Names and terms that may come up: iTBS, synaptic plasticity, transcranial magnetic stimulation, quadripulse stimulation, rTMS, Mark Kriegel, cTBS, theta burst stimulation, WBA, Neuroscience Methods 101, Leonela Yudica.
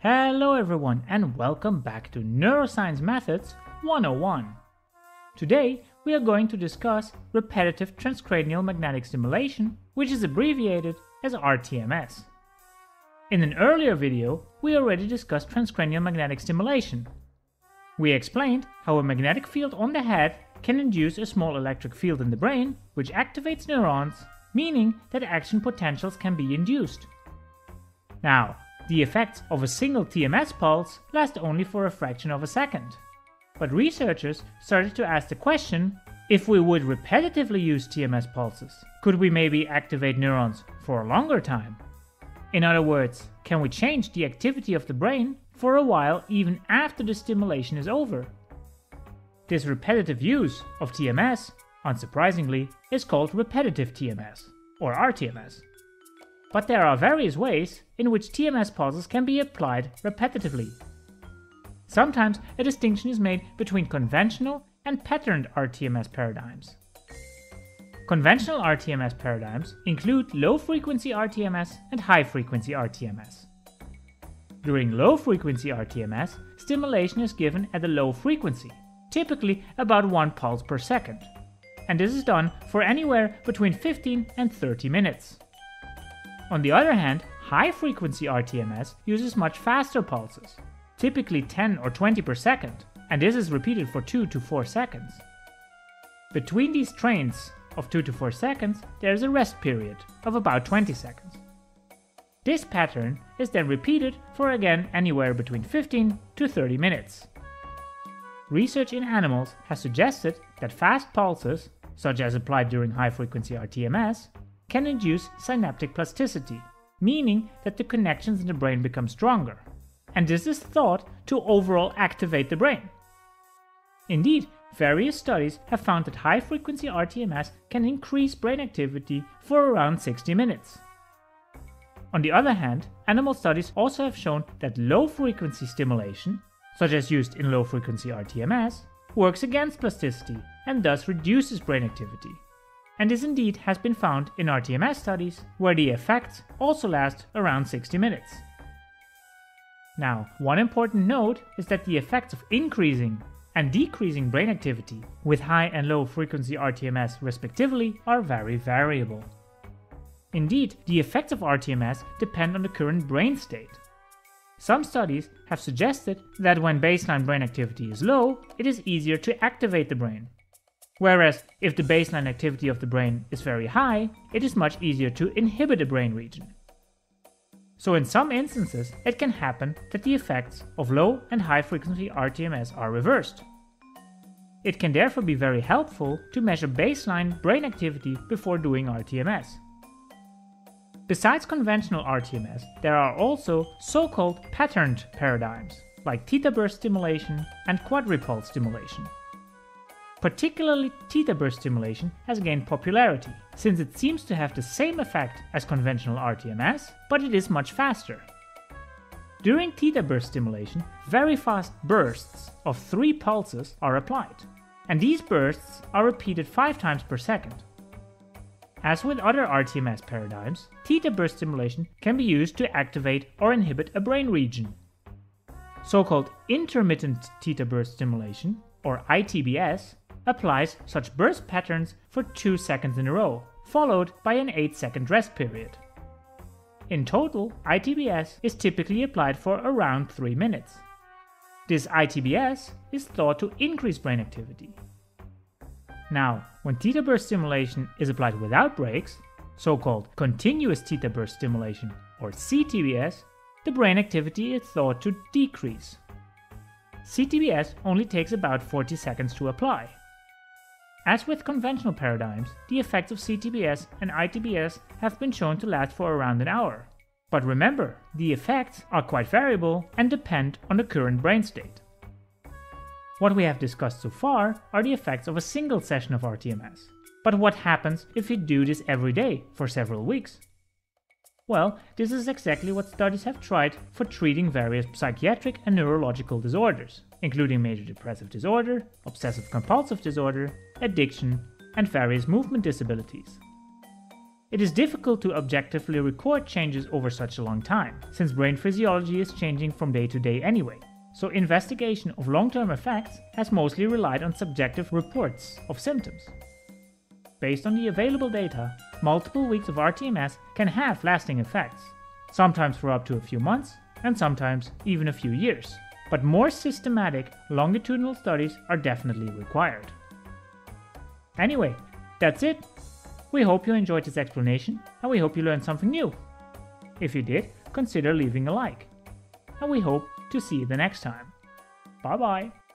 Hello everyone and welcome back to Neuroscience Methods 101. Today we are going to discuss repetitive transcranial magnetic stimulation, which is abbreviated as rTMS. In an earlier video we already discussed transcranial magnetic stimulation. We explained how a magnetic field on the head can induce a small electric field in the brain which activates neurons, meaning that action potentials can be induced. Now, the effects of a single TMS pulse last only for a fraction of a second. But researchers started to ask the question, if we would repetitively use TMS pulses, could we maybe activate neurons for a longer time? In other words, can we change the activity of the brain for a while even after the stimulation is over? This repetitive use of TMS, unsurprisingly, is called repetitive TMS or rTMS. But there are various ways in which TMS pulses can be applied repetitively. Sometimes a distinction is made between conventional and patterned rTMS paradigms. Conventional rTMS paradigms include low-frequency rTMS and high-frequency rTMS. During low-frequency rTMS, stimulation is given at a low frequency, typically about 1 pulse per second, and this is done for anywhere between 15 and 30 minutes. On the other hand, high-frequency rTMS uses much faster pulses, typically 10 or 20 per second, and this is repeated for 2 to 4 seconds. Between these trains of 2 to 4 seconds, there is a rest period of about 20 seconds. This pattern is then repeated for again anywhere between 15 to 30 minutes. Research in animals has suggested that fast pulses, such as applied during high-frequency rTMS, can induce synaptic plasticity, meaning that the connections in the brain become stronger, and this is thought to overall activate the brain. Indeed, various studies have found that high-frequency rTMS can increase brain activity for around 60 minutes. On the other hand, animal studies also have shown that low-frequency stimulation, such as used in low-frequency rTMS, works against plasticity and thus reduces brain activity. And this indeed has been found in rTMS studies, where the effects also last around 60 minutes. Now, one important note is that the effects of increasing and decreasing brain activity with high and low frequency rTMS respectively are very variable. Indeed, the effects of rTMS depend on the current brain state. Some studies have suggested that when baseline brain activity is low, it is easier to activate the brain. Whereas, if the baseline activity of the brain is very high, it is much easier to inhibit a brain region. So in some instances, it can happen that the effects of low and high frequency rTMS are reversed. It can therefore be very helpful to measure baseline brain activity before doing rTMS. Besides conventional rTMS, there are also so-called patterned paradigms, like theta burst stimulation and quadripulse stimulation. Particularly theta burst stimulation has gained popularity, since it seems to have the same effect as conventional rTMS, but it is much faster. During theta burst stimulation, very fast bursts of 3 pulses are applied, and these bursts are repeated 5 times per second. As with other rTMS paradigms, theta burst stimulation can be used to activate or inhibit a brain region. So-called intermittent theta burst stimulation, or ITBS, applies such burst patterns for 2 seconds in a row, followed by an 8-second rest period. In total, ITBS is typically applied for around 3 minutes. This ITBS is thought to increase brain activity. Now, when theta burst stimulation is applied without breaks, so-called continuous theta burst stimulation or CTBS, the brain activity is thought to decrease. CTBS only takes about 40 seconds to apply. As with conventional paradigms, the effects of CTBS and ITBS have been shown to last for around an hour. But remember, the effects are quite variable and depend on the current brain state. What we have discussed so far are the effects of a single session of rTMS. But what happens if you do this every day for several weeks? Well, this is exactly what studies have tried for treating various psychiatric and neurological disorders, including major depressive disorder, obsessive compulsive disorder, addiction, and various movement disabilities. It is difficult to objectively record changes over such a long time, since brain physiology is changing from day to day anyway. So investigation of long-term effects has mostly relied on subjective reports of symptoms. Based on the available data, multiple weeks of rTMS can have lasting effects, sometimes for up to a few months and sometimes even a few years. But more systematic, longitudinal studies are definitely required. Anyway, that's it. We hope you enjoyed this explanation and we hope you learned something new. If you did, consider leaving a like. And we hope to see you the next time. Bye bye!